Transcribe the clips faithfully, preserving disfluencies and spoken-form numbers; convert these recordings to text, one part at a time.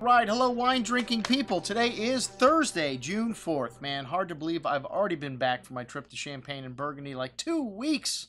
Right, hello wine-drinking people. Today is Thursday, June fourth. Man, hard to believe I've already been back from my trip to Champagne and Burgundy like two weeks.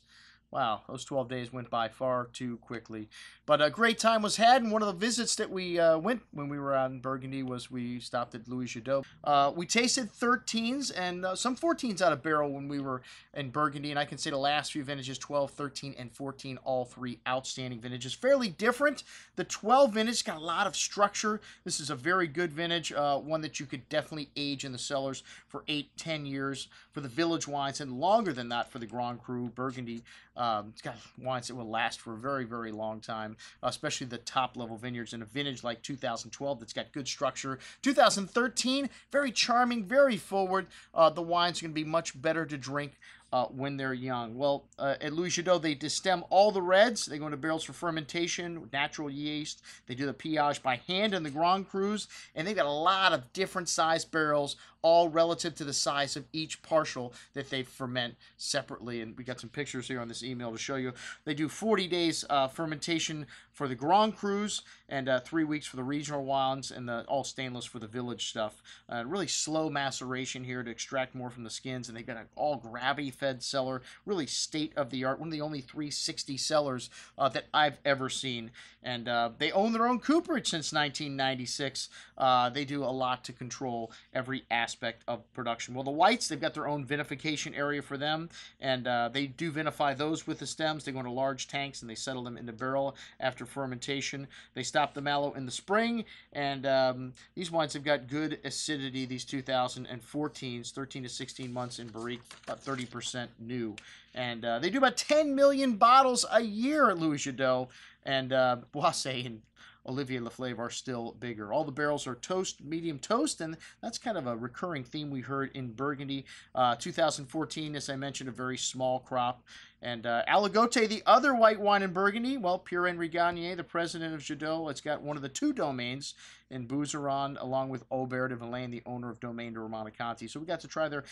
Wow, those twelve days went by far too quickly. But a great time was had, and one of the visits that we uh, went when we were out in Burgundy was we stopped at Louis Jadot. Uh, we tasted thirteens and uh, some fourteens out of barrel when we were in Burgundy, and I can say the last few vintages, twelve, thirteen, and fourteen, all three outstanding vintages. Fairly different. The twelve vintage got a lot of structure. This is a very good vintage, uh, one that you could definitely age in the cellars for eight, ten years for the village wines, and longer than that for the Grand Cru Burgundy. Uh, Um, it's got wines that will last for a very, very long time, especially the top-level vineyards in a vintage like two thousand twelve that's got good structure. two thousand thirteen, very charming, very forward. Uh, the wines are going to be much better to drink Uh, when they're young. Well, uh, at Louis Jadot, they destem all the reds. They go into barrels for fermentation with natural yeast. They do the pillage by hand in the Grand Crus, and they've got a lot of different size barrels, all relative to the size of each partial that they ferment separately. And we got some pictures here on this email to show you. They do forty days uh, fermentation for the Grand Crus and uh, three weeks for the regional wines and the all stainless for the village stuff. Uh, really slow maceration here to extract more from the skins, and they've got an all gravity fed cellar, really state-of-the-art, one of the only three sixty cellars uh, that I've ever seen. And uh, they own their own cooperage since nineteen ninety-six. Uh, they do a lot to control every aspect of production. Well, the whites, they've got their own vinification area for them, and uh, they do vinify those with the stems. They go into large tanks, and they settle them in the barrel after fermentation. They stop the mallow in the spring, and um, these wines have got good acidity, these two thousand fourteens, thirteen to sixteen months in barrique, about thirty percent new. And uh, they do about ten million bottles a year at Louis Jadot, and uh, Boisset and Olivier Lafleve are still bigger. All the barrels are toast, medium toast, and that's kind of a recurring theme we heard in Burgundy. Uh, two thousand fourteen, as I mentioned, a very small crop. And uh, Aloxe-Corton, the other white wine in Burgundy, well, Pierre-Henri Gagné, the president of Jadot, it's got one of the two domains in Beaune, along with Aubert de Villaine, the owner of Domaine de Romanecanti. So we got to try their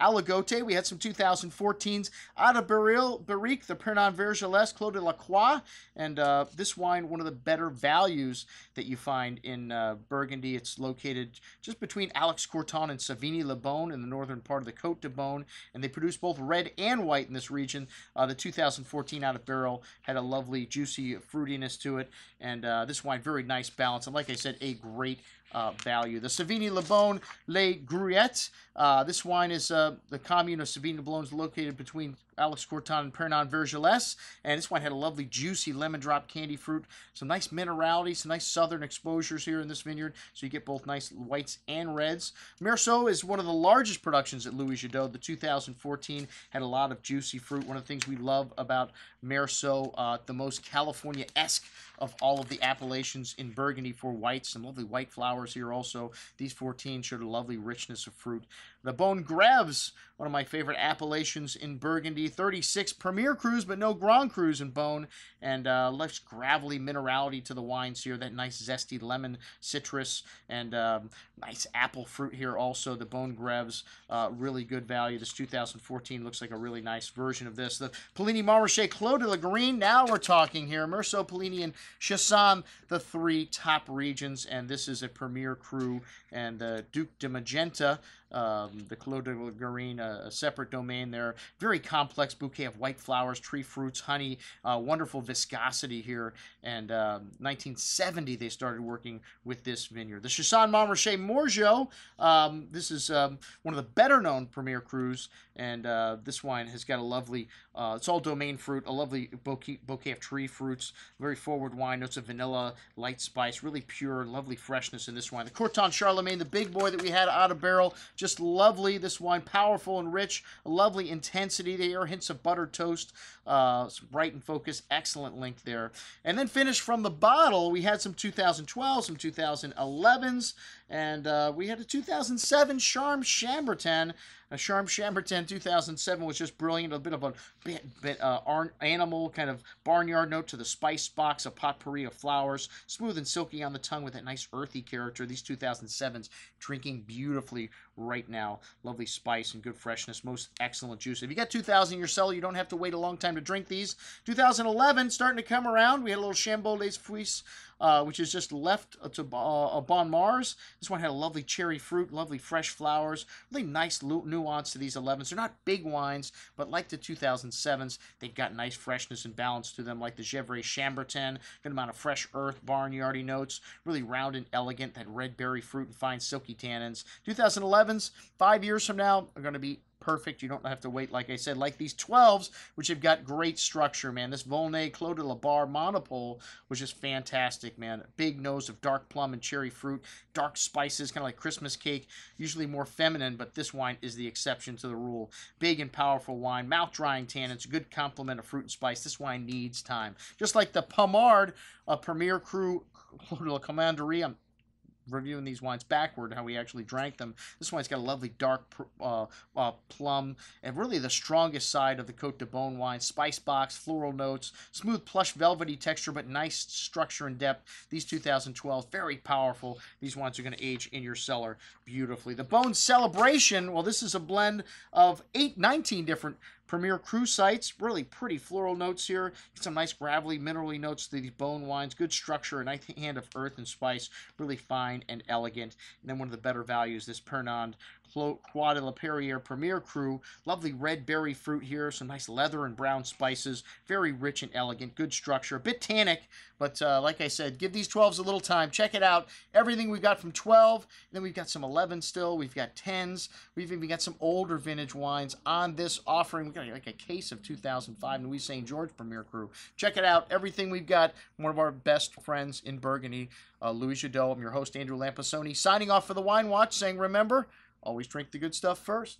Aloxe-Corton. We had some two thousand fourteens out of barrique, the Pernand-Vergelesses, Clos de Lacroix, and uh, this wine, one of the better values that you find in uh, Burgundy. It's located just between Aloxe-Corton and Savigny Le Bon in the northern part of the Côte de Beaune, and they produce both red and white in this region. Uh, the two thousand fourteen out of barrel had a lovely, juicy fruitiness to it, and uh, this wine, very nice balance, and like I said, a great Uh, value. The Savigny Le Bon, Les Gruyettes. Uh, this wine is uh, the commune of Savigny Le Bon, is located between Aloxe-Corton and Pernand-Vergelesses, and this wine had a lovely, juicy lemon drop candy fruit, some nice minerality, some nice southern exposures here in this vineyard, so you get both nice whites and reds. Meursault is one of the largest productions at Louis Jadot. The two thousand fourteen had a lot of juicy fruit. One of the things we love about Meursault, uh, the most California-esque of all of the appellations in Burgundy for whites, some lovely white flowers here also. These fourteen showed a lovely richness of fruit. The Beaune Grèves, one of my favorite appellations in Burgundy. thirty-six Premier Crus, but no Grand Crus in Beaune, and uh, less gravelly minerality to the wines here, that nice zesty lemon citrus, and um, nice apple fruit here also. The Beaune Grèves, uh, really good value. This two thousand fourteen looks like a really nice version of this. The Puligny-Montrachet, Clos de la Green, now we're talking here. Merso Polini and Chassan, the three top regions, and this is a Premier Cru, and the uh, Duc de Magenta, um, the Clos de la Garenne, a, a separate domain there. Very complex bouquet of white flowers, tree fruits, honey, uh, wonderful viscosity here. And um, nineteen seventy, they started working with this vineyard. The Chassagne Montrachet Morgeot, um, this is um, one of the better-known Premier Crus, and uh, this wine has got a lovely, uh, it's all domain fruit, a lovely bouquet, bouquet of tree fruits, very forward wine, notes of vanilla, light spice, really pure, lovely freshness in this wine. The Corton Charlemagne, the big boy that we had out of barrel, just lovely, this wine, powerful and rich, a lovely intensity there, hints of buttered toast, uh, bright and focused, excellent length there. And then finished from the bottle, we had some two thousand twelve, some two thousand elevens, and uh, we had a two thousand seven Charmes-Chambertin. A Charmes-Chambertin two thousand seven was just brilliant, a bit of a bit, bit, uh, animal kind of barnyard note to the spice box, a potpourri of flowers, smooth and silky on the tongue with that nice earthy character. These two thousand sevens drinking beautifully right now. Lovely spice and good freshness, most excellent juice. If you got two thousand in your cellar, you don't have to wait a long time to drink these. two thousand eleven starting to come around. We had a little Chambolle Fouisse uh, which is just left to uh, Bon Mars. This one had a lovely cherry fruit, lovely fresh flowers, really nice nuance to these elevens. They're not big wines, but like the two thousand sevens, they've got nice freshness and balance to them, like the Gevrey Chambertin, good amount of fresh earth, barnyardy notes, really round and elegant, that red berry fruit and fine silky tannins. twenty elevens, five years from now, are going to be perfect. You don't have to wait, like I said, like these twelves, which have got great structure, man. This Volnay Clos de la Bar Monopole was just fantastic, man. A big nose of dark plum and cherry fruit, dark spices, kind of like Christmas cake, usually more feminine, but this wine is the exception to the rule. Big and powerful wine, mouth-drying tannins, good complement of fruit and spice. This wine needs time. Just like the Pomard, a Premier Cru Clos de la Commanderie. I'm reviewing these wines backward, how we actually drank them. This wine's got a lovely dark uh, uh, plum, and really the strongest side of the Côte de Beaune wine. Spice box, floral notes, smooth plush velvety texture, but nice structure and depth. These two thousand twelve, very powerful. These wines are going to age in your cellar beautifully. The Beaune Celebration, well, this is a blend of eight, nineteen different Premier Cru sites, really pretty floral notes here. Get some nice gravelly, minerally notes to these Beaune wines. Good structure, a nice hand of earth and spice. Really fine and elegant. And then one of the better values, this Pernand-Croix de la Perrière Premier Cru. Lovely red berry fruit here. Some nice leather and brown spices. Very rich and elegant. Good structure. A bit tannic, but uh, like I said, give these twelves a little time. Check it out. Everything we've got from twelve. Then we've got some elevens still. We've got tens. We've even got some older vintage wines on this offering. We've got like a case of two thousand five Louis Saint George Premier Cru. Check it out. Everything we've got. One of our best friends in Burgundy, uh, Louis Jadot. I'm your host, Andrew Lampasoni, signing off for the Wine Watch, saying, remember, always drink the good stuff first.